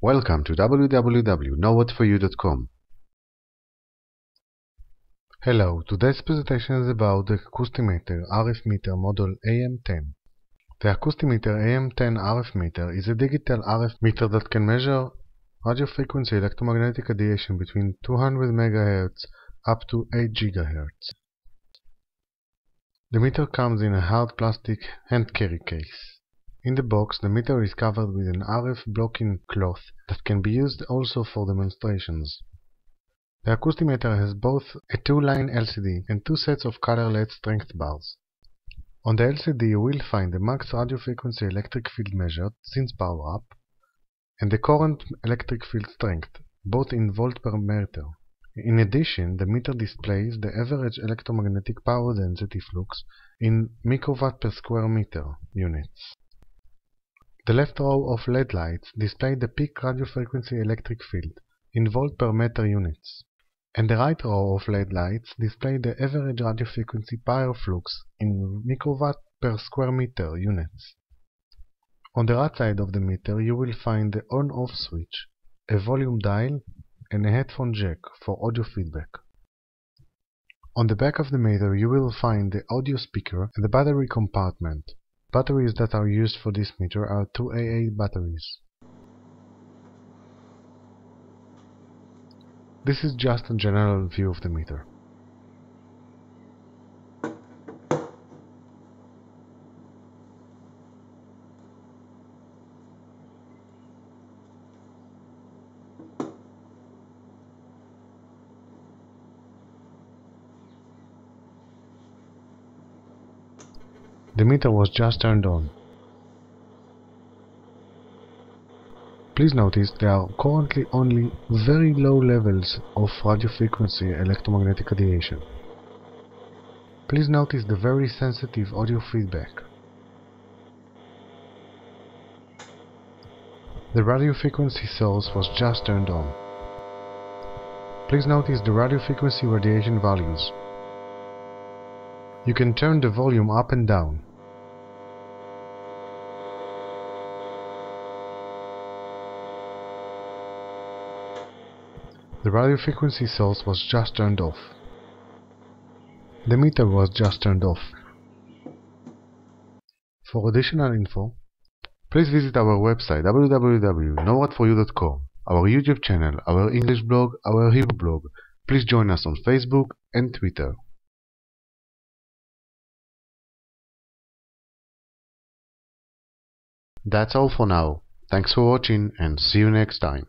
Welcome to www.knowwhatforyou.com. Hello, today's presentation is about the Acoustimeter RF Meter model AM10. The Acoustimeter AM10 RF Meter is a digital RF meter that can measure radio frequency electromagnetic radiation between 200 MHz up to 8 GHz. The meter comes in a hard plastic hand carry case. In the box, the meter is covered with an RF blocking cloth that can be used also for demonstrations. The Acoustimeter has both a 2-line LCD and 2 sets of color LED strength bars. On the LCD you will find the max radio frequency electric field measured since power up and the current electric field strength, both in volt per meter. In addition, the meter displays the average electromagnetic power density flux in microwatt per square meter units. The left row of LED lights display the peak radio frequency electric field in volt per meter units, and the right row of LED lights display the average radio frequency power flux in microwatt per square meter units. On the right side of the meter you will find the on-off switch, a volume dial, and a headphone jack for audio feedback. On the back of the meter you will find the audio speaker and the battery compartment. Batteries that are used for this meter are 2 AA batteries. This is just a general view of the meter. The meter was just turned on. Please notice there are currently only very low levels of radio frequency electromagnetic radiation. Please notice the very sensitive audio feedback. The radio frequency source was just turned on. Please notice the radio frequency radiation values. You can turn the volume up and down. The radio frequency source was just turned off. The meter was just turned off. For additional info, please visit our website www.knowwhatforyou.com, our YouTube channel, our English blog, our Hebrew blog. Please join us on Facebook and Twitter. That's all for now. Thanks for watching and see you next time.